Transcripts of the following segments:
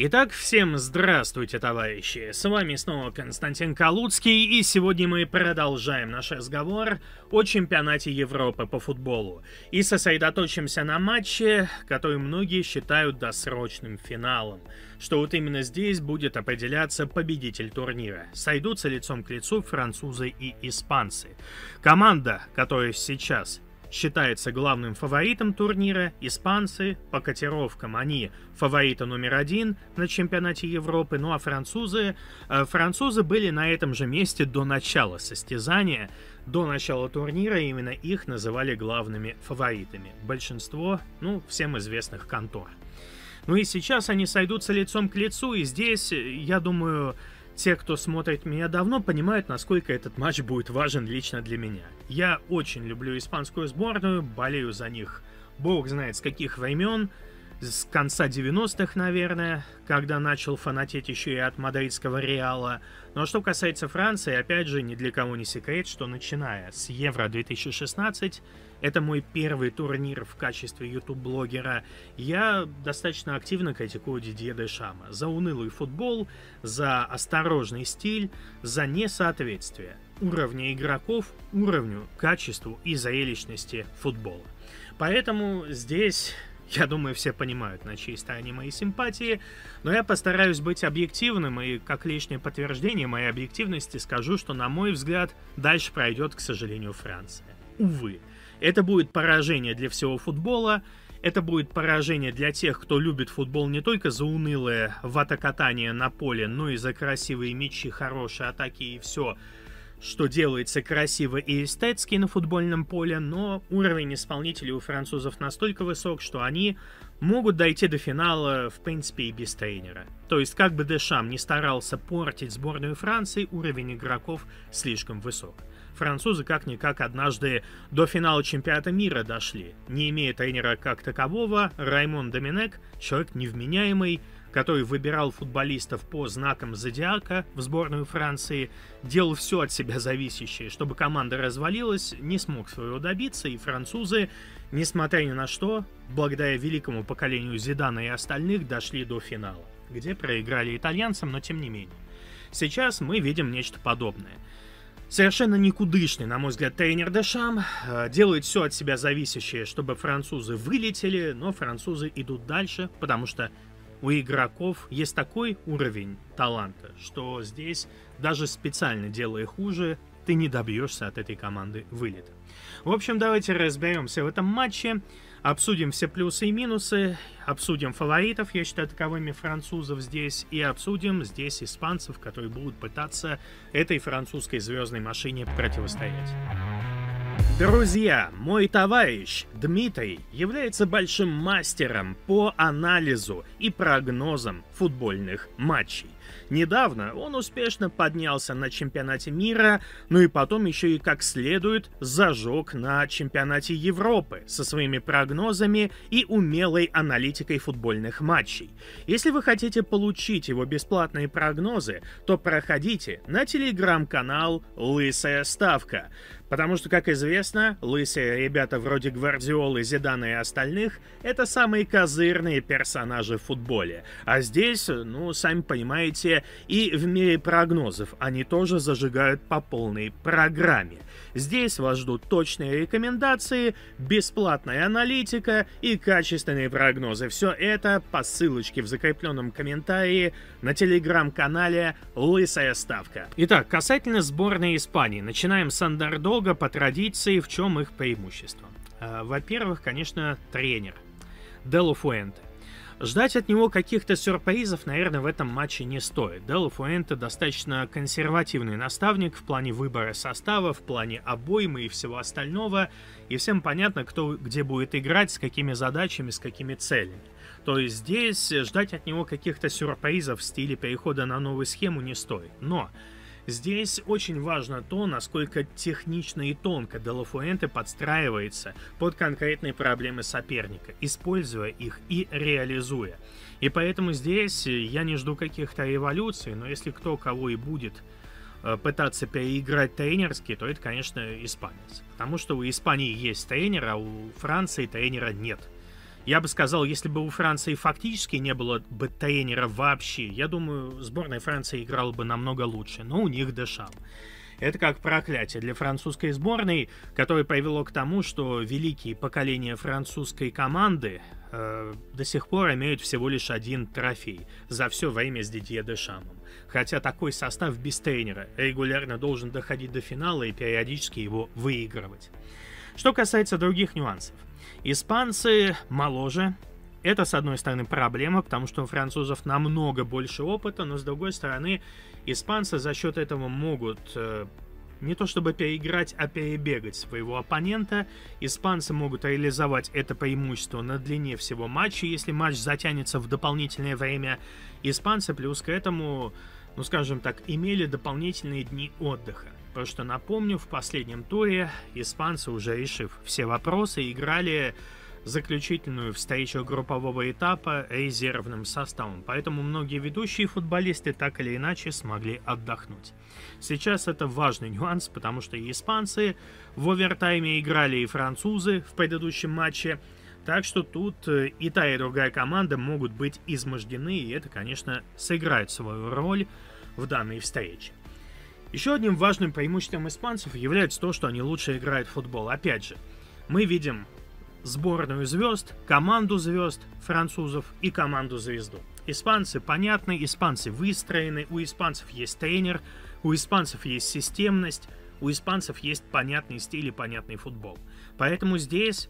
Итак, всем здравствуйте, товарищи! С вами снова Константин Калуцкий, и сегодня мы продолжаем наш разговор о чемпионате Европы по футболу и сосредоточимся на матче, который многие считают досрочным финалом, что вот именно здесь будет определяться победитель турнира. Сойдутся лицом к лицу французы и испанцы. Команда, которая сейчас считается главным фаворитом турнира, испанцы, по котировкам они фавориты номер один на чемпионате Европы, ну а французы были на этом же месте до начала состязания, до начала турнира, именно их называли главными фаворитами. Большинство, ну, всем известных контор. Ну и сейчас они сойдутся лицом к лицу, и здесь, я думаю, те, кто смотрит меня давно, понимают, насколько этот матч будет важен лично для меня. Я очень люблю испанскую сборную, болею за них бог знает с каких времен, с конца 90-х, наверное, когда начал фанатеть еще и от мадридского Реала. Но что касается Франции, опять же, ни для кого не секрет, что начиная с Евро 2016, это мой первый турнир в качестве ютуб-блогера, я достаточно активно критикую Дидье Дешама за унылый футбол, за осторожный стиль, за несоответствие уровня игроков уровню, качеству и зрелищности футбола. Поэтому здесь, я думаю, все понимают, на чьей стороне мои симпатии, но я постараюсь быть объективным, и как лишнее подтверждение моей объективности скажу, что, на мой взгляд, дальше пройдет, к сожалению, Франция. Увы. Это будет поражение для всего футбола, это будет поражение для тех, кто любит футбол не только за унылое ватакатание на поле, но и за красивые мячи, хорошие атаки и все, что делается красиво и эстетски на футбольном поле, но уровень исполнителей у французов настолько высок, что они могут дойти до финала, в принципе, и без тренера. То есть, как бы Дешам не старался портить сборную Франции, уровень игроков слишком высок. Французы как-никак однажды до финала чемпионата мира дошли, не имея тренера как такового. Раймон Доминек, человек невменяемый, который выбирал футболистов по знакам зодиака в сборную Франции, делал все от себя зависящее, чтобы команда развалилась, не смог своего добиться, и французы, несмотря ни на что, благодаря великому поколению Зидана и остальных, дошли до финала, где проиграли итальянцам, но тем не менее. Сейчас мы видим нечто подобное. Совершенно никудышный, на мой взгляд, тренер Дешам делает все от себя зависящее, чтобы французы вылетели, но французы идут дальше, потому что у игроков есть такой уровень таланта, что здесь, даже специально делая хуже, ты не добьешься от этой команды вылета. В общем, давайте разберемся в этом матче, обсудим все плюсы и минусы, обсудим фаворитов, я считаю таковыми французов здесь, и обсудим здесь испанцев, которые будут пытаться этой французской звездной машине противостоять. Друзья, мой товарищ Дмитрий является большим мастером по анализу и прогнозам футбольных матчей. Недавно он успешно поднялся на чемпионате мира, ну и потом еще и как следует зажег на чемпионате Европы со своими прогнозами и умелой аналитикой футбольных матчей. Если вы хотите получить его бесплатные прогнозы, то проходите на телеграм-канал «Лысая ставка». Потому что, как известно, лысые ребята вроде Гвардиолы, Зидана и остальных — это самые козырные персонажи в футболе. А здесь, ну, сами понимаете, и в мире прогнозов они тоже зажигают по полной программе. Здесь вас ждут точные рекомендации, бесплатная аналитика и качественные прогнозы. Все это по ссылочке в закрепленном комментарии на телеграм-канале «Лысая ставка». Итак, касательно сборной Испании. Начинаем с андердога. По традиции, в чем их преимущество? Во-первых, конечно, тренер Де Ла Фуэнте. Ждать от него каких-то сюрпризов, наверное, в этом матче не стоит. Де Ла Фуэнте достаточно консервативный наставник в плане выбора состава, в плане обоймы и всего остального. И всем понятно, кто где будет играть, с какими задачами, с какими целями. То есть здесь ждать от него каких-то сюрпризов в стиле перехода на новую схему не стоит. Но здесь очень важно то, насколько технично и тонко Де Ла Фуэнте подстраивается под конкретные проблемы соперника, используя их и реализуя. И поэтому здесь я не жду каких-то революций, но если кто кого и будет пытаться переиграть тренерски, то это, конечно, испанец. Потому что у Испании есть тренер, а у Франции тренера нет. Я бы сказал, если бы у Франции фактически не было бы тренера вообще, я думаю, сборная Франции играла бы намного лучше. Но у них Дешам. Это как проклятие для французской сборной, которое привело к тому, что великие поколения французской команды до сих пор имеют всего лишь один трофей за все время с Дидье Дешамом. Хотя такой состав без тренера регулярно должен доходить до финала и периодически его выигрывать. Что касается других нюансов. Испанцы моложе. Это, с одной стороны, проблема, потому что у французов намного больше опыта, но, с другой стороны, испанцы за счет этого могут не то чтобы переиграть, а перебегать своего оппонента. Испанцы могут реализовать это преимущество на длине всего матча, если матч затянется в дополнительное время. Испанцы плюс к этому, ну, скажем так, имели дополнительные дни отдыха. Потому что, напомню, в последнем туре испанцы, уже решив все вопросы, играли заключительную встречу группового этапа резервным составом, поэтому многие ведущие футболисты так или иначе смогли отдохнуть. Сейчас это важный нюанс, потому что и испанцы в овертайме играли, и французы в предыдущем матче, так что тут и та, и другая команда могут быть измождены, и это, конечно, сыграет свою роль в данной встрече. Еще одним важным преимуществом испанцев является то, что они лучше играют в футбол. Опять же, мы видим сборную звезд, команду звезд французов и команду звезду. Испанцы понятны, испанцы выстроены, у испанцев есть тренер, у испанцев есть системность, у испанцев есть понятный стиль и понятный футбол. Поэтому здесь,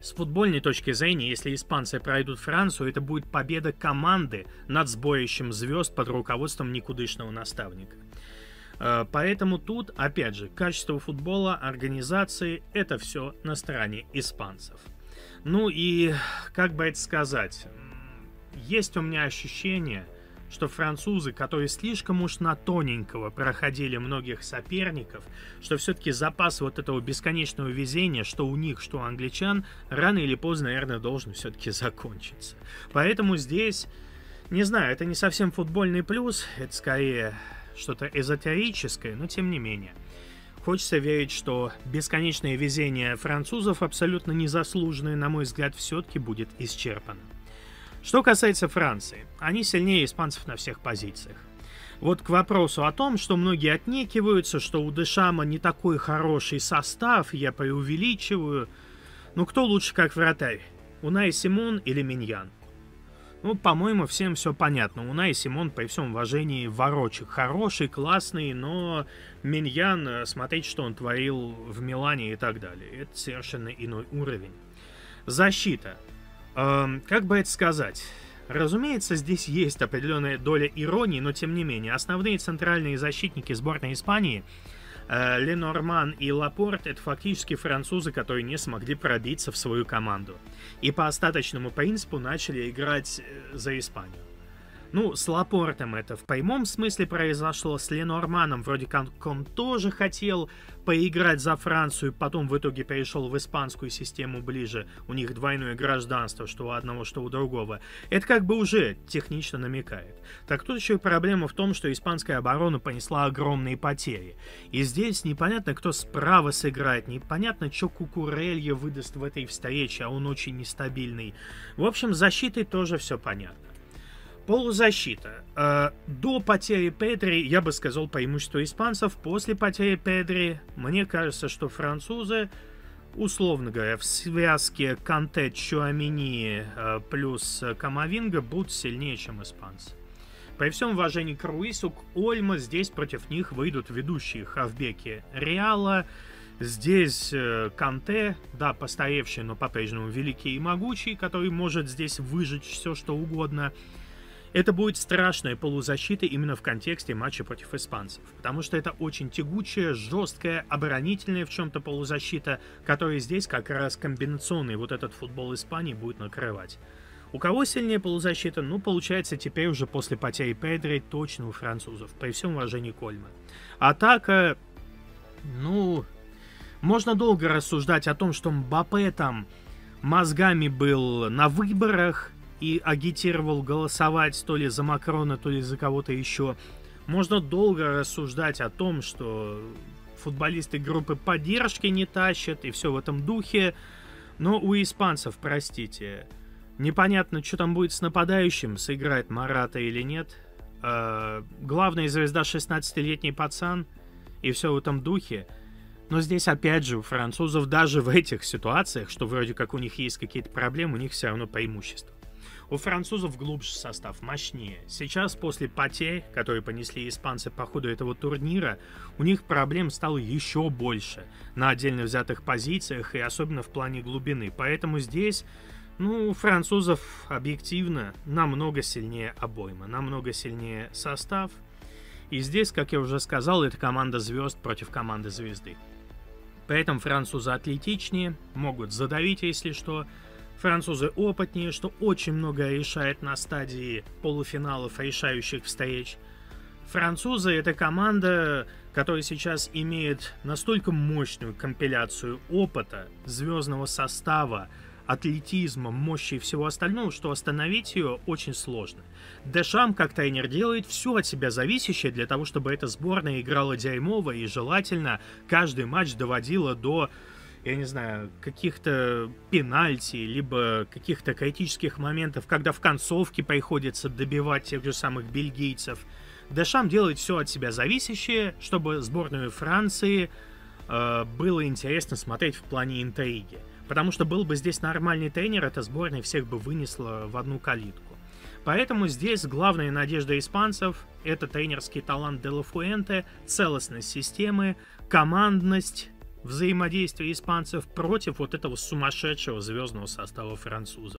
с футбольной точки зрения, если испанцы пройдут Францию, это будет победа команды над сборищем звезд под руководством никудышного наставника. Поэтому тут, опять же, качество футбола, организации – это все на стороне испанцев. Ну и, как бы это сказать, есть у меня ощущение, что французы, которые слишком уж на тоненького проходили многих соперников, что все-таки запас вот этого бесконечного везения, что у них, что у англичан, рано или поздно, наверное, должен все-таки закончиться. Поэтому здесь, не знаю, это не совсем футбольный плюс, это скорее что-то эзотерическое, но тем не менее. Хочется верить, что бесконечное везение французов, абсолютно незаслуженное, на мой взгляд, все-таки будет исчерпано. Что касается Франции, они сильнее испанцев на всех позициях. Вот к вопросу о том, что многие отнекиваются, что у Дешама не такой хороший состав, я преувеличиваю. Ну кто лучше как вратарь? Унай Симон или Миньян? Ну, по-моему, всем все понятно. Унай Симон, при всем уважении, ворочек. Хороший, классный, но Миньян, смотреть, что он творил в Милане и так далее. Это совершенно иной уровень. Защита. Как бы это сказать? Разумеется, здесь есть определенная доля иронии, но тем не менее. Основные центральные защитники сборной Испании, Ленорман и Лапорт, это фактически французы, которые не смогли пробиться в свою команду. И по остаточному принципу начали играть за Испанию. Ну, с Лапортом это в прямом смысле произошло, с Ленорманом вроде как он тоже хотел поиграть за Францию, потом в итоге перешел в испанскую систему ближе, у них двойное гражданство, что у одного, что у другого. Это как бы уже технично намекает. Так тут еще и проблема в том, что испанская оборона понесла огромные потери. И здесь непонятно, кто справа сыграет, непонятно, что Кукурелья выдаст в этой встрече, а он очень нестабильный. В общем, с защитой тоже все понятно. Полузащита. До потери Педри, я бы сказал, преимущество испанцев. После потери Педри, мне кажется, что французы, условно говоря, в связке Канте, Чуамини плюс Камавинга будут сильнее, чем испанцы. При всем уважении к Руису, к Ольмо, здесь против них выйдут ведущие хавбеки Реала. Здесь Канте, да, постаревший, но по-прежнему великий и могучий, который может здесь выжечь все, что угодно. Это будет страшная полузащита именно в контексте матча против испанцев, потому что это очень тягучая, жесткая, оборонительная в чем-то полузащита, которая здесь как раз комбинационный вот этот футбол Испании будет накрывать. У кого сильнее полузащита? Ну, получается, теперь уже после потери Педри точно у французов, при всем уважении к Ольмо. Атака, ну, можно долго рассуждать о том, что Мбаппе там мозгами был на выборах, и агитировал голосовать то ли за Макрона, то ли за кого-то еще. Можно долго рассуждать о том, что футболисты группы поддержки не тащат и все в этом духе. но у испанцев, простите. Непонятно, что там будет с нападающим, сыграет Марата или нет. Главная звезда 16-летний пацан и все в этом духе. Но здесь опять же у французов даже в этих ситуациях, что вроде как у них есть какие-то проблемы, у них все равно преимущество. У французов глубже состав, мощнее. Сейчас после потерь, которые понесли испанцы по ходу этого турнира, у них проблем стало еще больше на отдельно взятых позициях и особенно в плане глубины. Поэтому здесь, ну, у французов объективно намного сильнее обойма, намного сильнее состав. И здесь, как я уже сказал, это команда звезд против команды звезды. Поэтому французы атлетичнее, могут задавить, если что. Французы опытнее, что очень многое решает на стадии полуфиналов решающих встреч. Французы — это команда, которая сейчас имеет настолько мощную компиляцию опыта, звездного состава, атлетизма, мощи и всего остального, что остановить ее очень сложно. Дешам, как тренер, делает все от себя зависящее для того, чтобы эта сборная играла дерьмово и желательно каждый матч доводила до... я не знаю, каких-то пенальти, либо каких-то критических моментов, когда в концовке приходится добивать тех же самых бельгийцев. Дешам делает все от себя зависящее, чтобы сборную Франции было интересно смотреть в плане интриги. Потому что был бы здесь нормальный тренер, эта сборная всех бы вынесла в одну калитку. Поэтому здесь главная надежда испанцев – это тренерский талант Де Ла Фуэнте, целостность системы, командность, взаимодействие испанцев против вот этого сумасшедшего звездного состава французов.